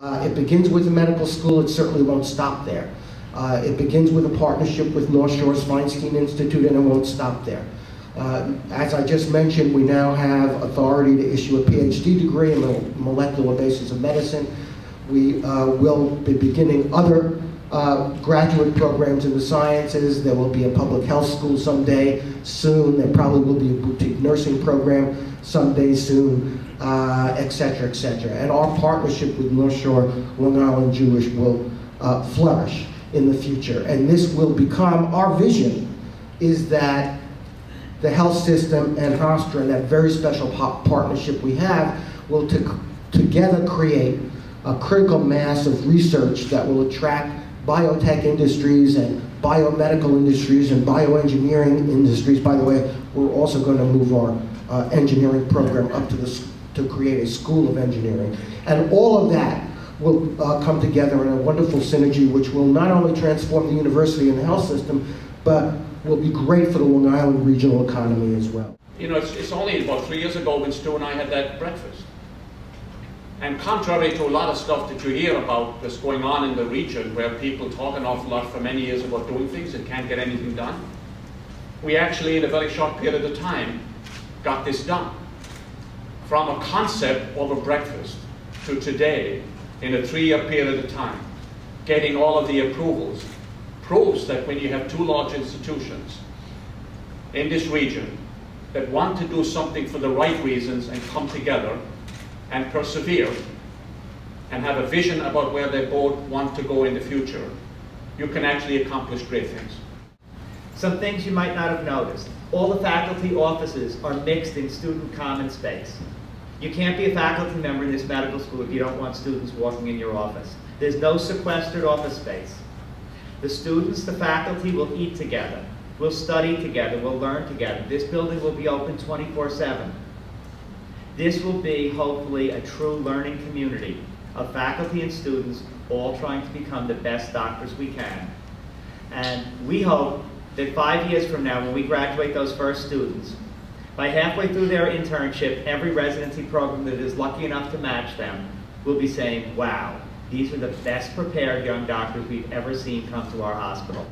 It begins with the medical school. It certainly won't stop there. It begins with a partnership with North Shore-Feinstein Institute, and it won't stop there. As I just mentioned, we now have authority to issue a PhD degree in the molecular basis of medicine. We will be beginning other graduate programs in the sciences. There will be a public health school someday soon. There probably will be a boutique nursing program someday soon, et cetera, et cetera. And our partnership with North Shore Long Island Jewish will flourish in the future. And this will become, our vision is that the health system and Hofstra, and that very special partnership we have, will together create a critical mass of research that will attract biotech industries and biomedical industries and bioengineering industries. By the way, we're also going to move our engineering program up to create a school of engineering. And all of that will come together in a wonderful synergy, which will not only transform the university and the health system, but will be great for the Long Island regional economy as well. You know, it's only about 3 years ago when Stu and I had that breakfast. And contrary to a lot of stuff that you hear about that's going on in the region, where people talk an awful lot for many years about doing things and can't get anything done, we actually, in a very short period of time, got this done. From a concept over breakfast to today, in a 3-year period of time, getting all of the approvals, proves that when you have two large institutions in this region that want to do something for the right reasons and come together and persevere and have a vision about where they both want to go in the future, you can actually accomplish great things. Some things you might not have noticed. All the faculty offices are mixed in student common space. You can't be a faculty member in this medical school if you don't want students walking in your office. There's no sequestered office space. The students, the faculty will eat together, will study together, will learn together. This building will be open 24/7. This will be, hopefully, a true learning community of faculty and students all trying to become the best doctors we can. And we hope that 5 years from now, when we graduate those first students, by halfway through their internship, every residency program that is lucky enough to match them will be saying, wow, these are the best prepared young doctors we've ever seen come to our hospital.